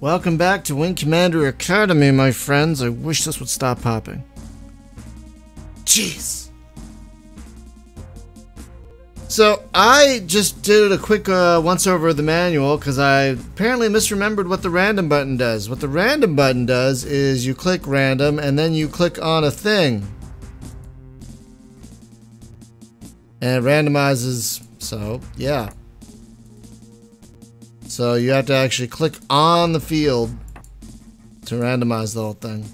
Welcome back to Wing Commander Academy, my friends. I wish this would stop popping. Jeez. So, I just did a quick once-over of the manual, because I apparently misremembered what the random button does. What the random button does is you click random, and then you click on a thing. And it randomizes, so, yeah. So you have to actually click on the field to randomize the whole thing.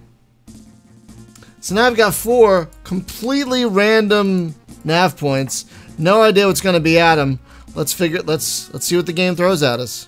So now I've got 4 completely random nav points. No idea what's going to be at them. Let's figure it. Let's see what the game throws at us.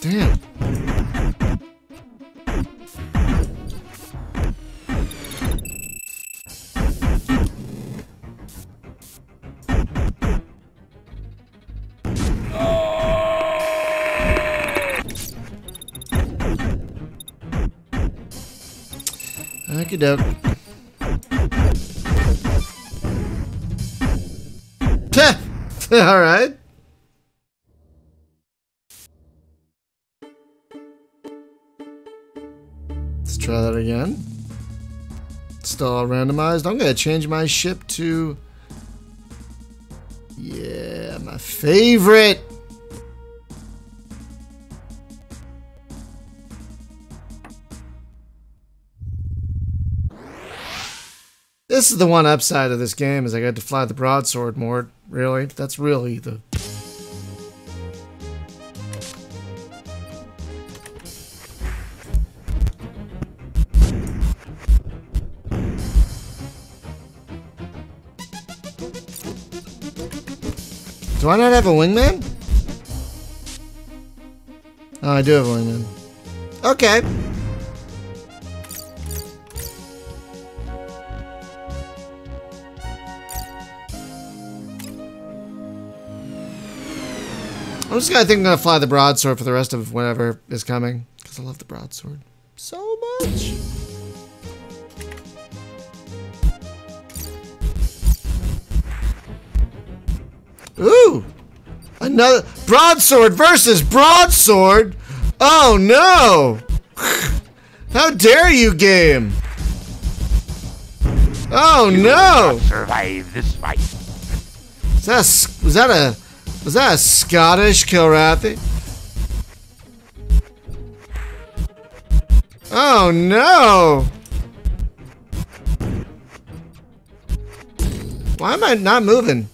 Damn. Okie doke. All right. Try that again. Still all randomized. I'm gonna change my ship to, yeah, my favorite. This is the one upside of this game is I got to fly the broadsword more. Really, that's really the. Do I not have a wingman? Oh, I do have a wingman. Okay. I'm just gonna think I'm gonna fly the broadsword for the rest of whatever is coming. Because I love the broadsword so much. Ooh! Another broadsword versus broadsword? Oh no! How dare you, game! Oh no! Survive this fight. Was that a Scottish Kilrathi? Oh no! Why am I not moving?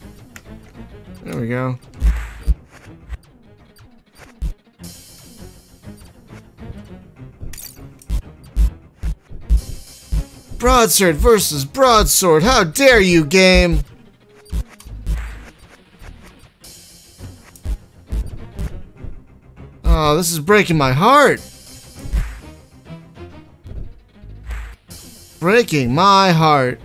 There we go. Broadsword versus broadsword. How dare you, game? Oh, this is breaking my heart. Breaking my heart.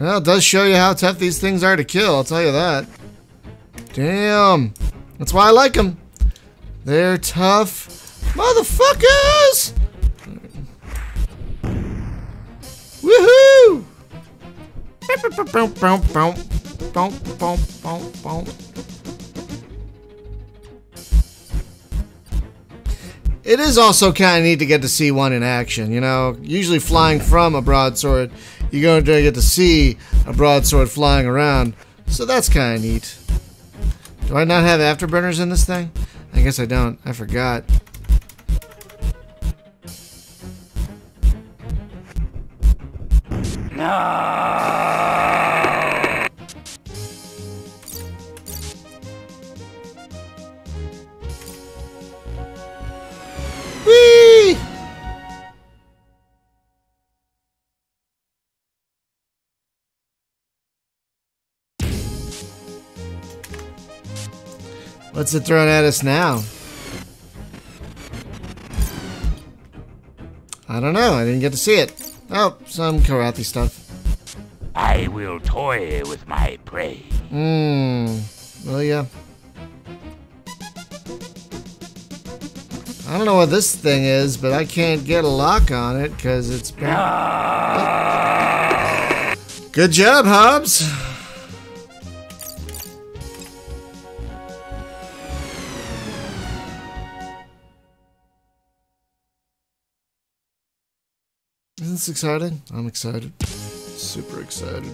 Well, it does show you how tough these things are to kill, I'll tell you that. Damn. That's why I like them. They're tough motherfuckers! Woohoo! It is also kind of neat to get to see one in action, you know? Usually flying from a broadsword, you're going to get to see a broadsword flying around, so that's kind of neat. Do I not have afterburners in this thing? I guess I don't. I forgot. No! Whee! What's it throwing at us now? I don't know. I didn't get to see it. Oh, some karate stuff. I will toy with my prey. Well, yeah. I don't know what this thing is, but I can't get a lock on it because it's bad. No. Good job, Hobbs. Isn't this exciting? I'm excited. Super excited.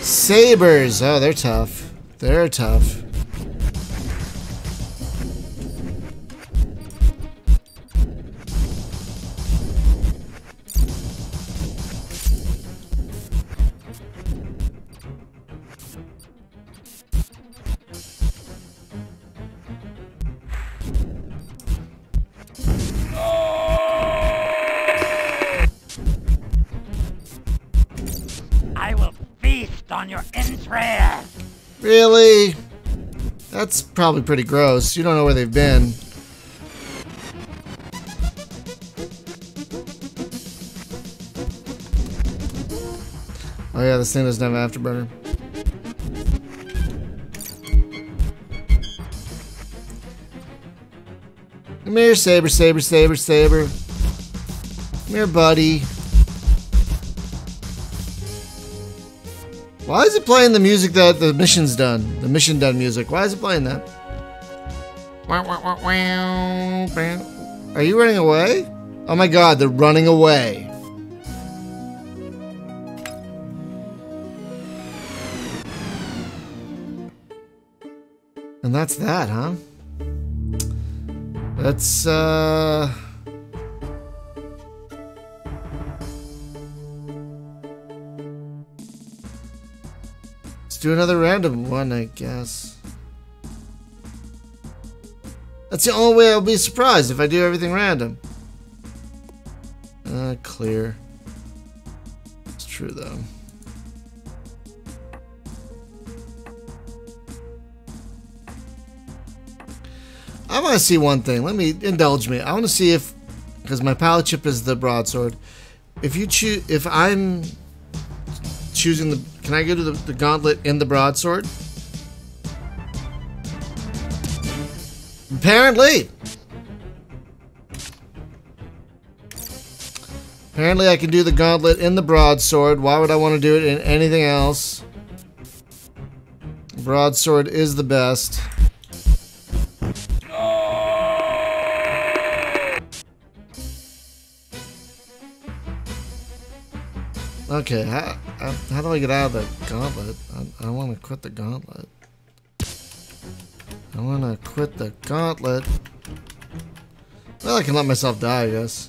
Sabers! Oh, they're tough. They're tough. Really? That's probably pretty gross. You don't know where they've been. Oh yeah, this thing doesn't have an afterburner. Come here, Saber, Saber, Saber, Saber. Come here, buddy. Why is it playing the music that the mission's done? The mission done music. Why is it playing that? Are you running away? Oh my god, they're running away. And that's that, huh? That's, do another random one, I guess. That's the only way I'll be surprised if I do everything random. Clear. It's true, though. I want to see one thing. Let me indulge me. I want to see if, because my palette chip is the broadsword. If you choose, if I'm choosing the. Can I go to the gauntlet in the broadsword? Apparently! Apparently I can do the gauntlet in the broadsword. Why would I want to do it in anything else? Broadsword is the best. Okay, how do I get out of the gauntlet? I want to quit the gauntlet. I want to quit the gauntlet. Well, I can let myself die, I guess.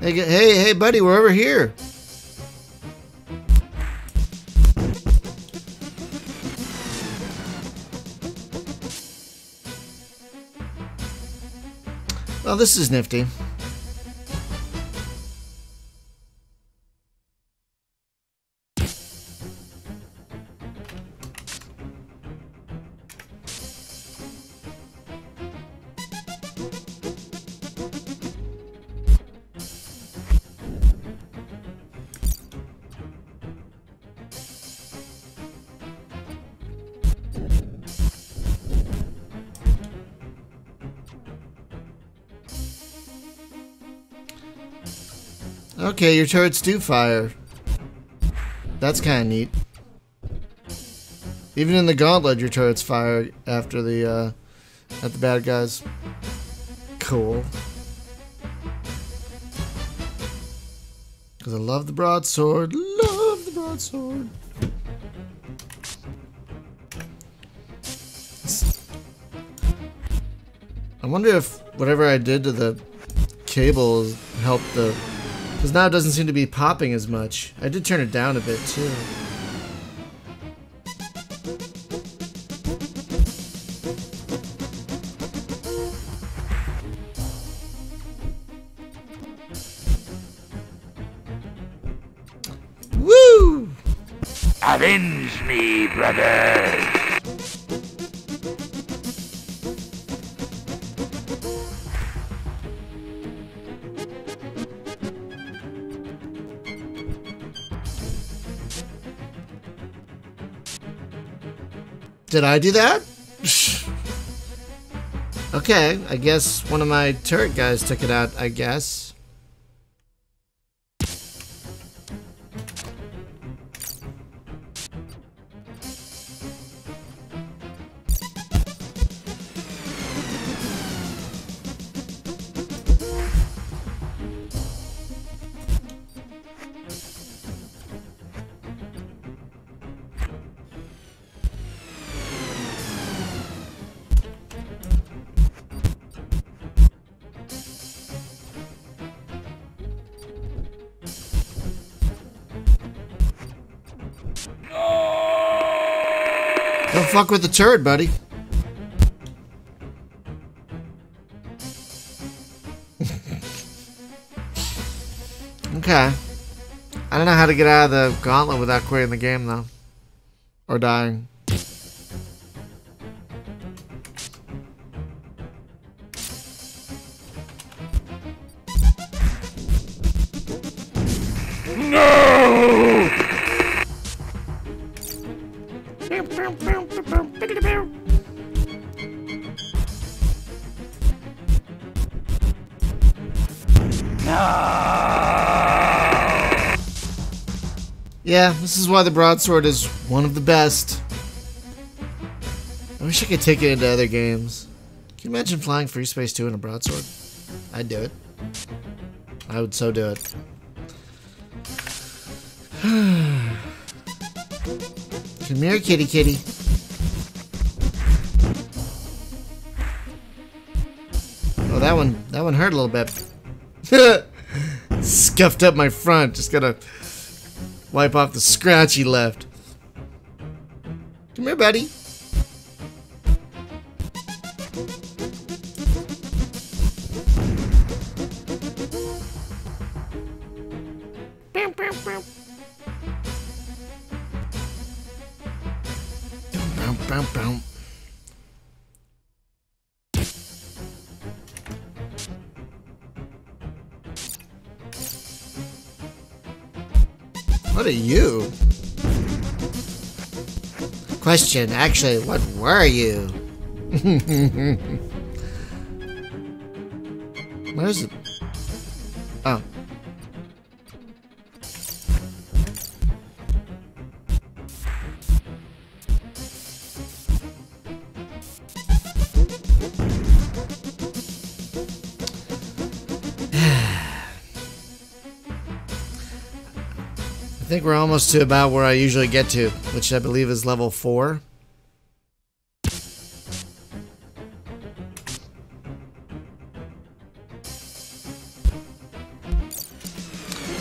Hey, hey, buddy, we're over here. Oh, this is nifty. Okay, your turrets do fire. That's kind of neat. Even in the gauntlet, your turrets fire after the, at the bad guys. Cool. Because I love the broadsword. Love the broadsword. I wonder if whatever I did to the cables helped the... Because now it doesn't seem to be popping as much. I did turn it down a bit, too. Avenge me, brothers! Did I do that? Okay, I guess one of my turret guys took it out, I guess. Don't fuck with the turd, buddy. Okay. I don't know how to get out of the gauntlet without quitting the game, though. Or dying. Yeah, this is why the broadsword is one of the best. I wish I could take it into other games. Can you imagine flying Free Space 2 in a broadsword? I'd do it. I would so do it. Come here, kitty kitty. Oh, that one hurt a little bit. Scuffed up my front, just gotta wipe off the scratch he left. Come here, buddy. What are you? Question, actually, what were you? Where is it? Oh. I think we're almost to about where I usually get to, which I believe is level 4.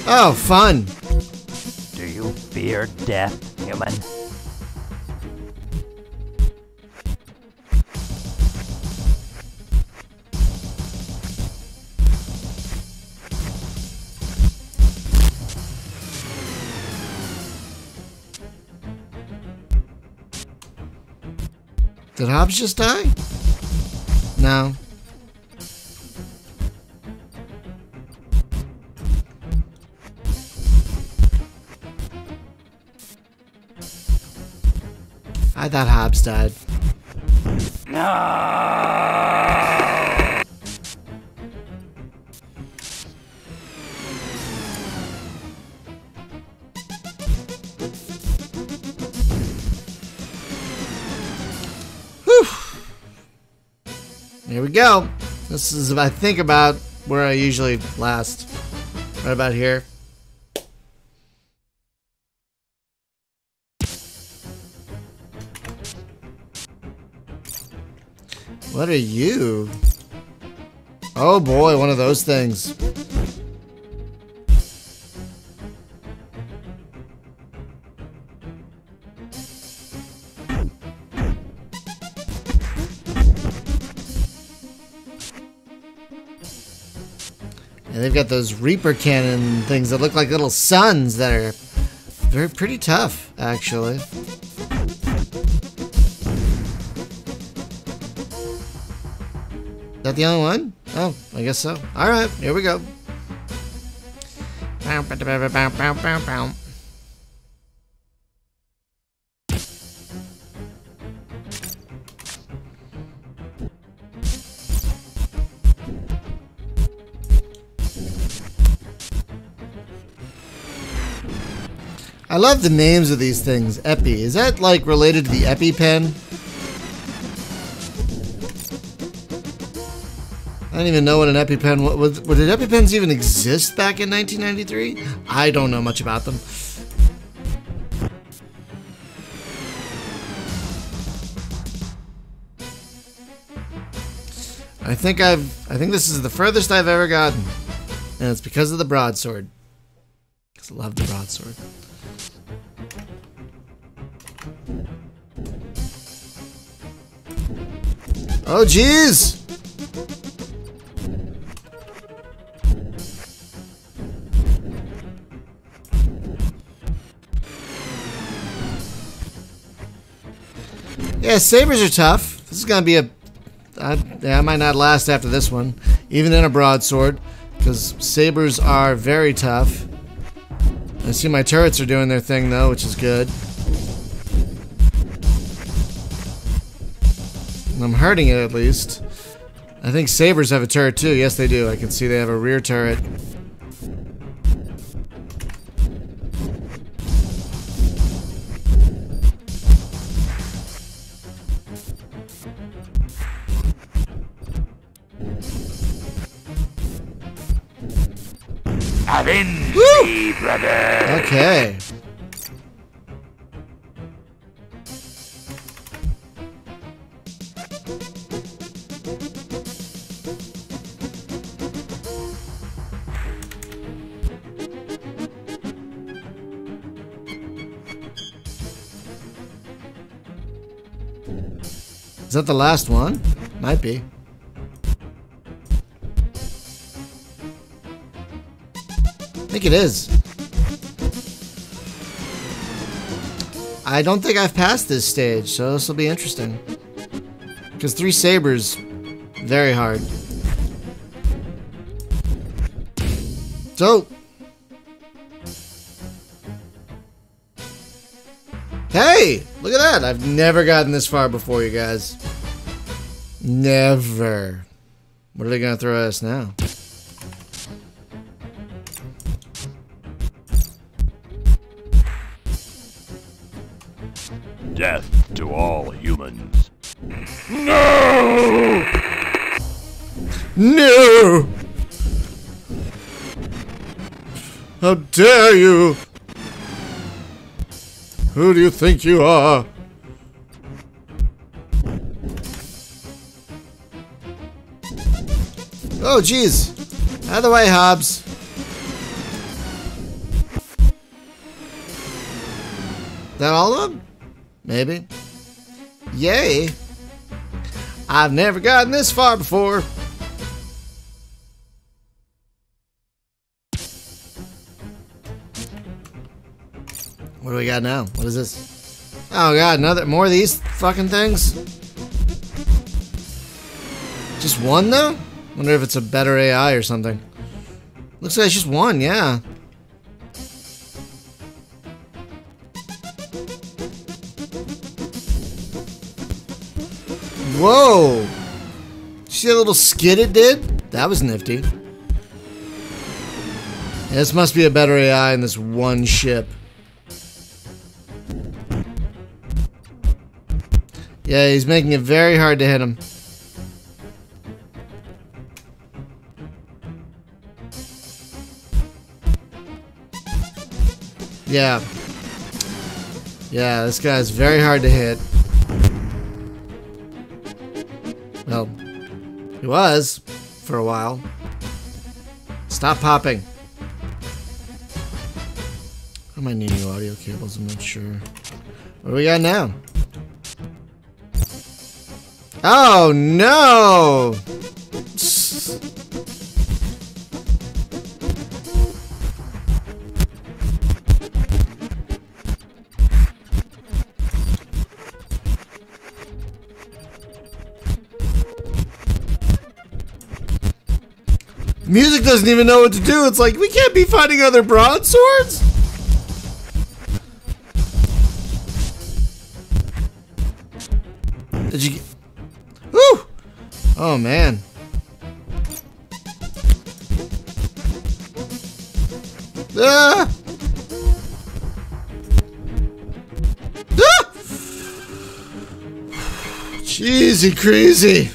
Oh, fun! Do you fear death, human? Did Hobbs just die? No. I thought Hobbs died. No! Here we go. This is, I think, about where I usually last. Right about here. What are you? Oh boy, one of those things. They've got those Reaper cannon things that look like little suns that are They're pretty tough, actually. Is that the only one? Oh, I guess so. Alright, here we go. I love the names of these things. Epi. Is that like related to the EpiPen? I don't even know what an EpiPen was. Did EpiPens even exist back in 1993? I don't know much about them. I think this is the furthest I've ever gotten, and it's because of the broadsword. Because I love the broadsword. Oh, jeez! Yeah, sabers are tough. This is gonna be a... I might not last after this one, even in a broadsword, because sabers are very tough. I see my turrets are doing their thing, though, which is good. I'm hurting it, at least. I think sabers have a turret, too. Yes, they do. I can see they have a rear turret. Avenge me, brother. Okay. Is that the last one? Might be. I think it is. I don't think I've passed this stage, so this will be interesting. Because 3 sabers, very hard. So, hey, look at that! I've never gotten this far before, you guys. Never. What are they gonna throw at us now? Death to all humans. No! No! How dare you? Who do you think you are? Oh, jeez. Out of the way, Hobbs. Is that all of them? Maybe. Yay! I've never gotten this far before! What do we got now? What is this? Oh god, another more of these fucking things? Just one though? Wonder if it's a better AI or something. Looks like it's just one, yeah. Whoa! See that little skid it did? That was nifty. Yeah, this must be a better AI in this one ship. Yeah, he's making it very hard to hit him. Yeah. Yeah, this guy's very hard to hit. Well, he was, for a while. Stop popping. I might need new audio cables, I'm not sure. What do we got now? Oh, no! Music doesn't even know what to do. It's like, we can't be fighting other broadswords. Did you? Woo! Oh man. Ah! Ah! Cheesy crazy.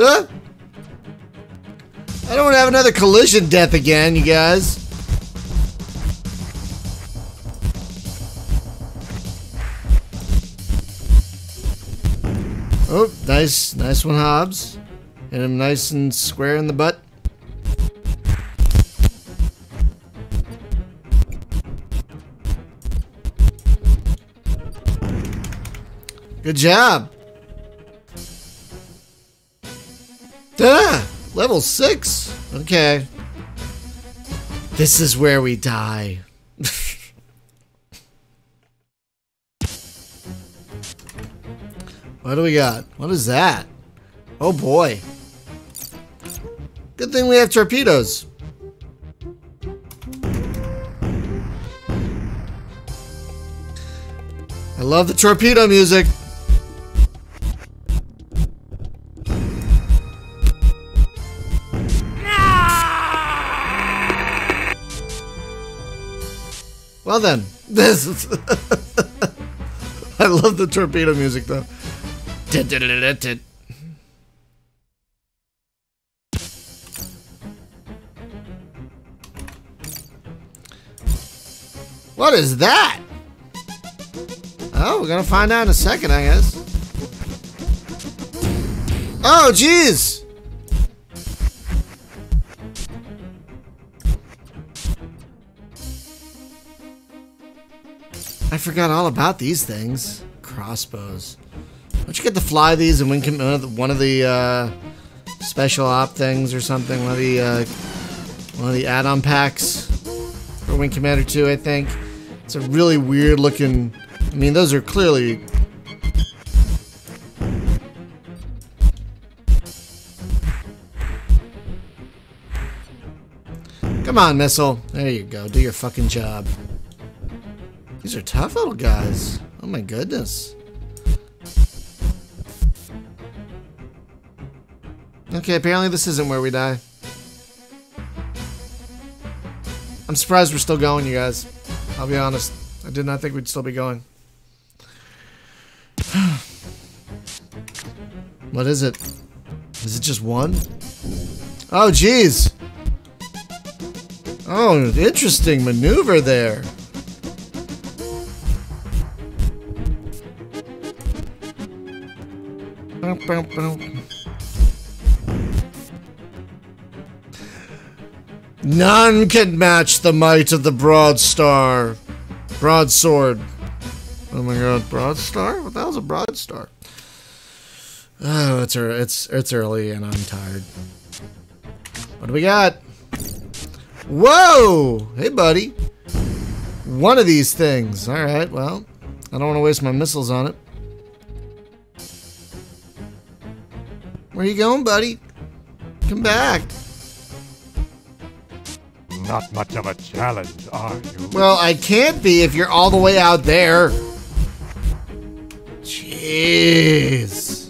Ah! I don't want to have another collision death again, you guys. Oh, nice, nice one, Hobbs. Hit him nice and square in the butt. Good job. Ah, level 6. Okay. This is where we die. What do we got? What is that? Oh boy. Good thing we have torpedoes. I love the torpedo music. Well then, this is I love the torpedo music though. What is that? Oh, we're gonna find out in a second, I guess. Oh, jeez! I forgot all about these things. Crossbows. Don't you get to fly these in Wing Commander, one of the special op things or something? One of the add-on packs for Wing Commander 2, I think. It's a really weird looking. I mean, those are clearly. Come on, missile. There you go. Do your fucking job. These are tough little guys. Oh my goodness. Okay, apparently this isn't where we die. I'm surprised we're still going, you guys. I'll be honest. I did not think we'd still be going. What is it? Is it just one? Oh, jeez. Oh, interesting maneuver there. None can match the might of the broadsword. Oh my god, broadstar? What the hell's a broadstar? Oh, it's early and I'm tired. What do we got? Whoa! Hey, buddy. One of these things. All right. Well, I don't want to waste my missiles on it. Where you going, buddy? Come back. Not much of a challenge, are you? Well, I can't be if you're all the way out there. Jeez.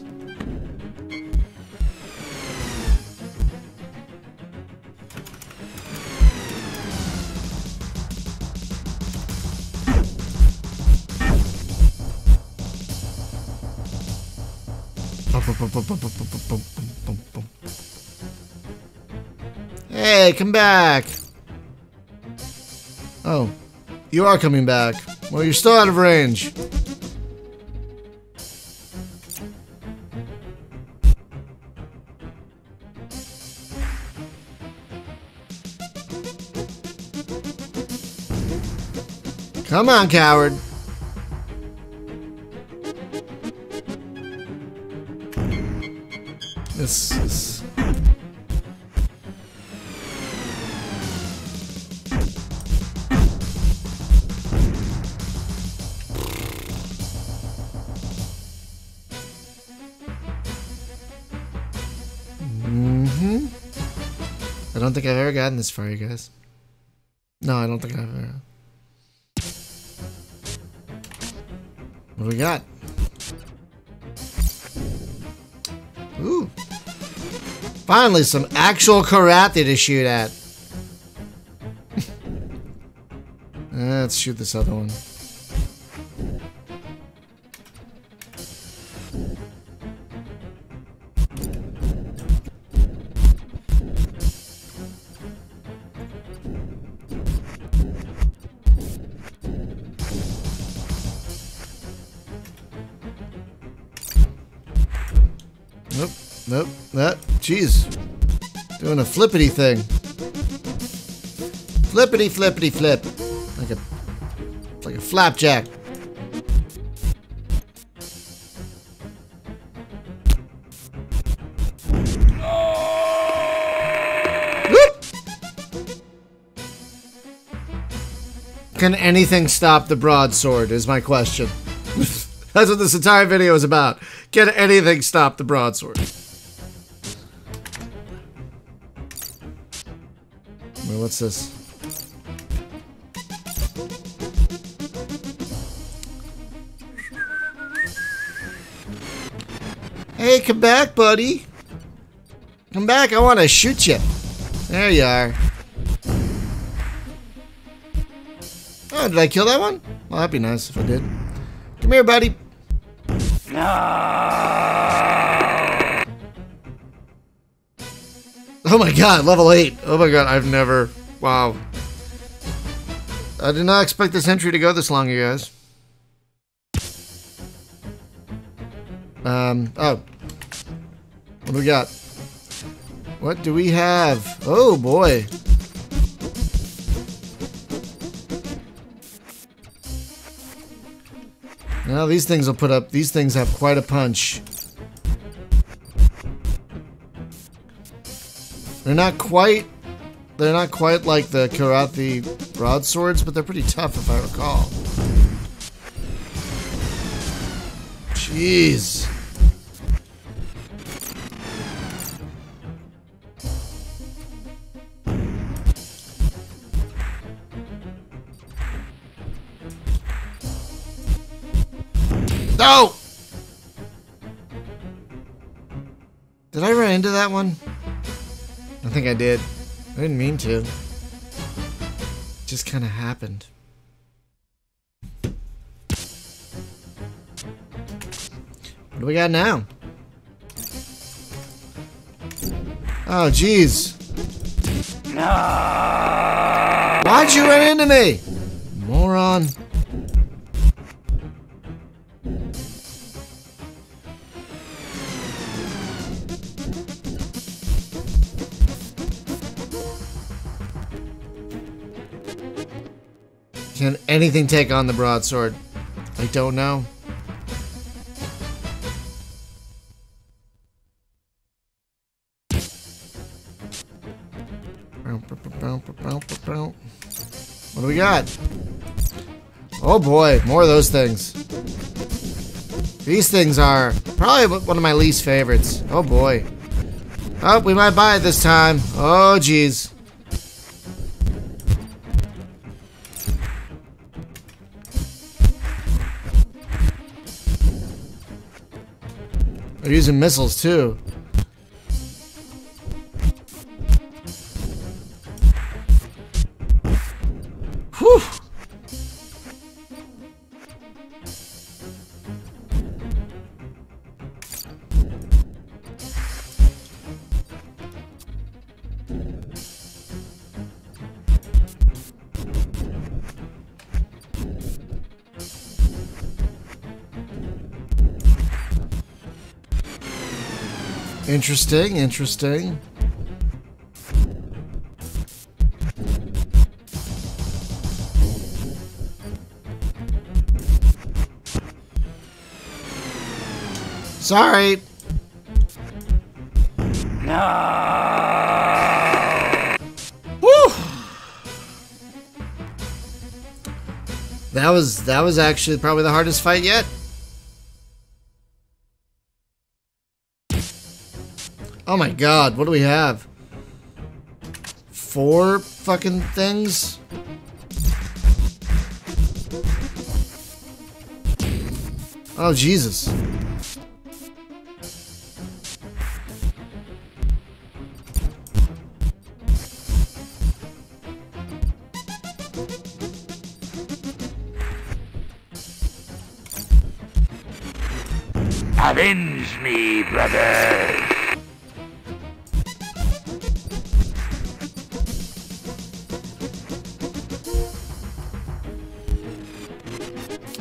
Hey, come back. Oh, you are coming back. Well, you're still out of range. Come on, coward. This is... don't think I've ever gotten this far, you guys. No, I don't think I've ever. What do we got? Ooh. Finally, some actual Kilrathi to shoot at. Let's shoot this other one. Nope, that, jeez, doing a flippity thing. Flippity, flippity, flip. Like a flapjack. Whoop. Can anything stop the broadsword is my question. That's what this entire video is about. Can anything stop the broadsword? What's this? Hey, come back, buddy. Come back, I want to shoot you. There you are. Oh, did I kill that one? Well, that'd be nice if I did. Come here, buddy. Oh my god, level 8. Oh my god, I've never... Wow. I did not expect this entry to go this long, you guys. Oh. What do we got? What do we have? Oh boy. Now these things will put up... These things have quite a punch. They're not quite like the Kilrathi broadswords, but they're pretty tough if I recall. Jeez. No! Did I run into that one? I think I did. I didn't mean to. It just kind of happened. What do we got now? Oh, jeez. No. Why'd you run into me? Moron. Can anything take on the broadsword? I don't know. What do we got? Oh boy, more of those things. These things are probably one of my least favorites. Oh boy. Oh, we might buy it this time. Oh jeez. They're using missiles too. Whew. Interesting, interesting. Sorry. No. Woo. That was actually probably the hardest fight yet. Oh my god, what do we have? four fucking things? Oh, Jesus. Avenge me, brother!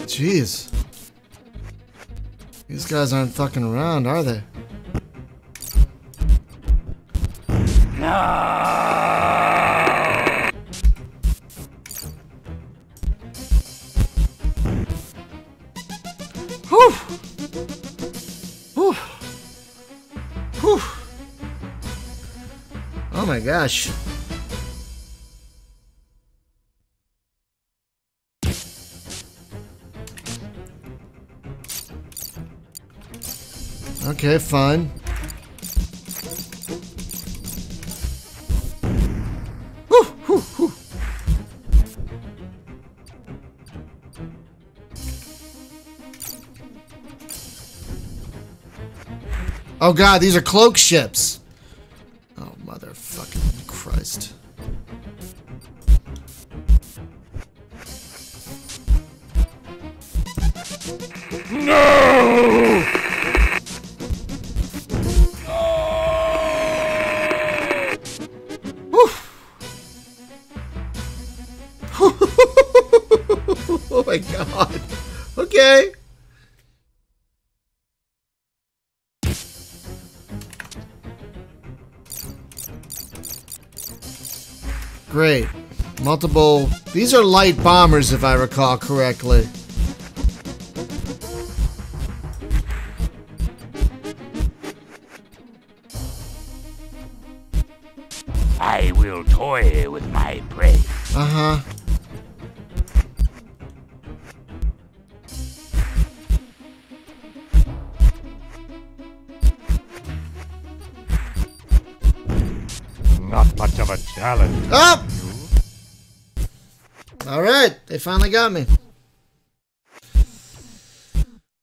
Jeez. These guys aren't fucking around, are they? No. Whew. Whew. Whew. Oh my gosh. Okay, fine. Woo, woo, woo. Oh god, these are cloak ships. Oh, motherfucking Christ. No! Oh my god. Okay. Great. Multiple. These are light bombers, if I recall correctly. I will toy with my prey. Uh-huh. Not much of a challenge. Oh! Alright, they finally got me.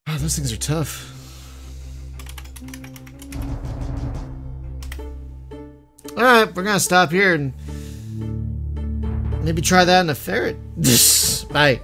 Wow, those things are tough. Alright, we're gonna stop here and maybe try that in a ferret. Bye.